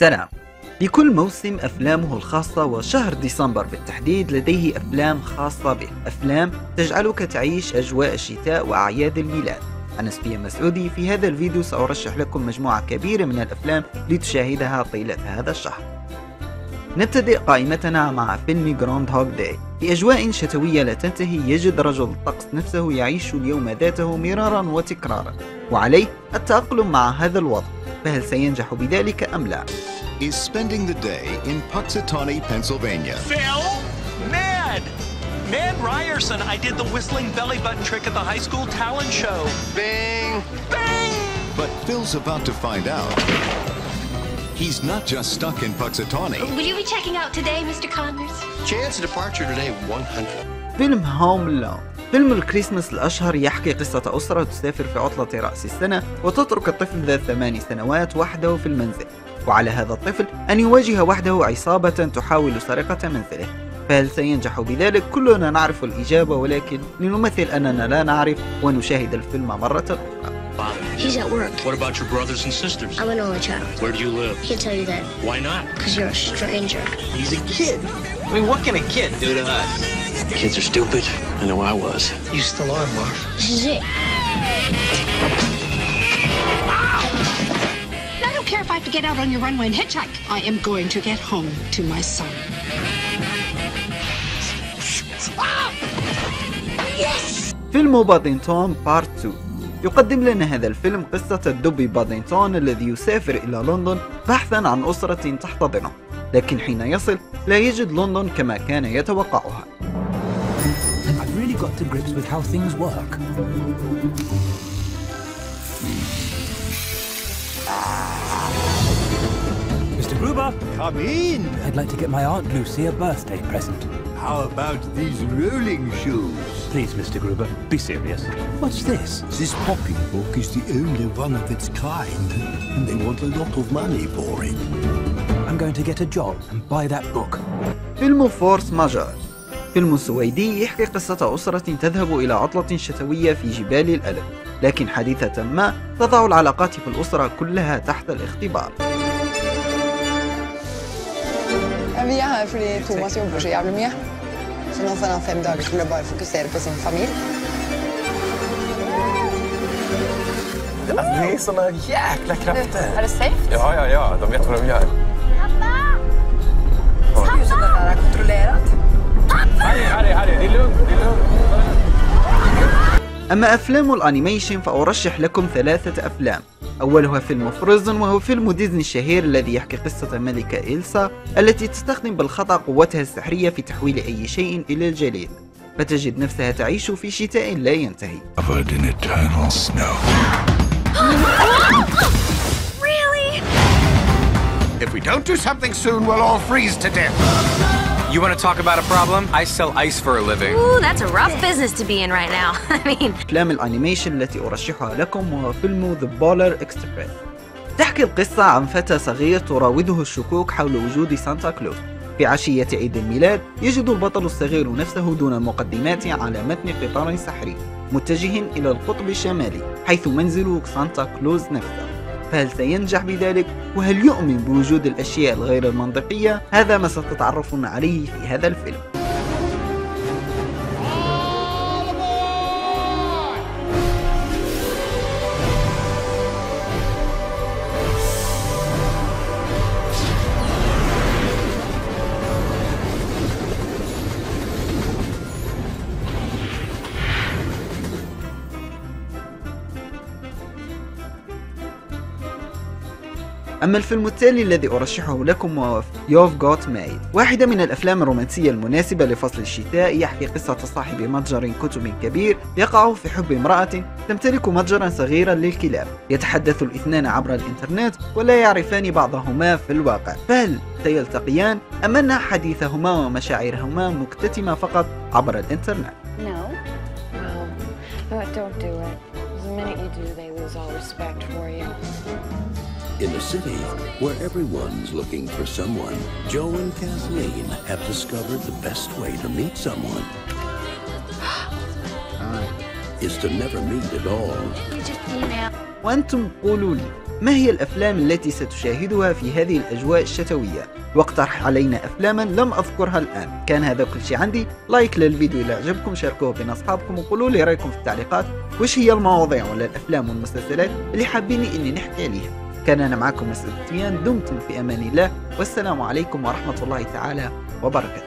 سلام. بكل موسم أفلامه الخاصة، وشهر ديسمبر بالتحديد لديه أفلام خاصة به، أفلام تجعلك تعيش أجواء الشتاء وأعياد الميلاد. أنا سفيان مسعودي، في هذا الفيديو سأرشح لكم مجموعة كبيرة من الأفلام لتشاهدها طيلة هذا الشهر. نبتدئ قائمتنا مع فيلم Groundhog Day. في أجواء شتوية لا تنتهي، يجد رجل الطقس نفسه يعيش اليوم ذاته مرارا وتكرارا، وعليه التأقلم مع هذا الوضع، فهل سينجح بذلك أم لا؟ Is spending the day in Punxsutawney, Pennsylvania. Phil? Mad Ryerson. I did the whistling belly button trick at the high school talent show. Bing! Bing! But Phil's about to find out he's not just stuck in Punxsutawney. Will you be checking out today, Mr. Connors? Chance of departure today, 100. فيلم هوم ألون. فيلم الكريسماس الأشهر يحكي قصة أسرة تسافر في عطلة رأس السنة، وتترك الطفل ذا 8 سنوات وحده في المنزل، وعلى هذا الطفل أن يواجه وحده عصابة تحاول سرقة منزله، فهل سينجح بذلك؟ كلنا نعرف الإجابة، ولكن لنمثل أننا لا نعرف ونشاهد الفيلم مرة أخرى. He's at work. What about your brothers and sisters? I'm an only child. Where do you live? I can't tell you that. Why not? Because you're a stranger. He's a kid. I mean, what can a kid do to us? Kids are stupid. I know I was. You still are, Marv. This is it. I don't care if I have to get out on your runway and hitchhike. I am going to get home to my son. Yes! فيلم بادينتون بارت 2. يقدم لنا هذا الفيلم قصة الدب بادينتون الذي يسافر إلى لندن بحثا عن أسرة تحتضنه، لكن حين يصل لا يجد لندن كما كان يتوقعها. Mr. Gruber, come in. I'd like to get my Aunt Lucy a birthday present. How about these rolling shoes? Please, Mr. Gruber, be serious. What's this? This pocketbook is the only one of its kind, and they want a lot of money for it. I'm going to get a job and buy that book. فيلم فورس ماجور. فيلم سويدي يحكي قصة أسرة تذهب إلى عطلة شتوية في جبال الألب، لكن حادثة ما تضع العلاقات في الأسرة كلها تحت الاختبار. Vi er her fordi Thomas jobber så jævlig mye. Så nå får han 5 dager til å bare fokusere på sin familie. Det er sånne jækla krafter. Det safe? Ja. De vet hva de gjør. Pappa! Pappa! Huset dette er kontrollert. Pappa! Harry, det er lugnt, أما أفلام الأنيميشن فأرشح لكم 3 أفلام. أولها فيلم فروزن، وهو فيلم ديزني الشهير الذي يحكي قصة الملكة إلسا التي تستخدم بالخطأ قوتها السحرية في تحويل أي شيء إلى الجليد، فتجد نفسها تعيش في شتاء لا ينتهي. If we don't do something soon, we'll all freeze to death. You want to talk about a problem? I sell ice for a living. Ooh, that's a rough business to be in right now. I mean. أفلام الأنيميشن التي أرشحها لكم هو فيلم The Polar Express. تحكي القصة عن فتى صغير تراوده الشكوك حول وجود سانتا كلوز. في عشية عيد الميلاد يجد البطل الصغير نفسه دون مقدمات على متن قطار سحري متجه إلى القطب الشمالي حيث منزل سانتا كلوز نفسه. فهل سينجح بذلك؟ وهل يؤمن بوجود الأشياء الغير المنطقية؟ هذا ما ستتعرفون عليه في هذا الفيلم. أما الفيلم التالي الذي أرشحه لكم هو You've Got Mail، واحدة من الأفلام الرومانسية المناسبة لفصل الشتاء. يحكي قصة صاحب متجر كتب كبير يقع في حب امرأة تمتلك متجرا صغيرا للكلاب. يتحدث الاثنان عبر الإنترنت ولا يعرفان بعضهما في الواقع، فهل سيلتقيان أم أن حديثهما ومشاعرهما مكتتمة فقط عبر الإنترنت؟ In the city, where everyone's looking for someone, Joe and Kathleen have discovered the best way to meet someone is to never meet at all. وأنتم قولوا لي ما هي الأفلام التي ستشاهدها في هذه الأجواء الشتوية؟ واقترح علينا أفلاما لم أذكرها الآن. كان هذا كل شيء عندي، لايك للفيديو إذا عجبكم، شاركوه بين أصحابكم، وقولوا لي رأيكم في التعليقات وش هي المواضيع ولا الأفلام والمسلسلات اللي حابيني إني نحكي عليها. كان أنا معكم سفيان، دمتم في أمان الله، والسلام عليكم ورحمة الله تعالى وبركاته.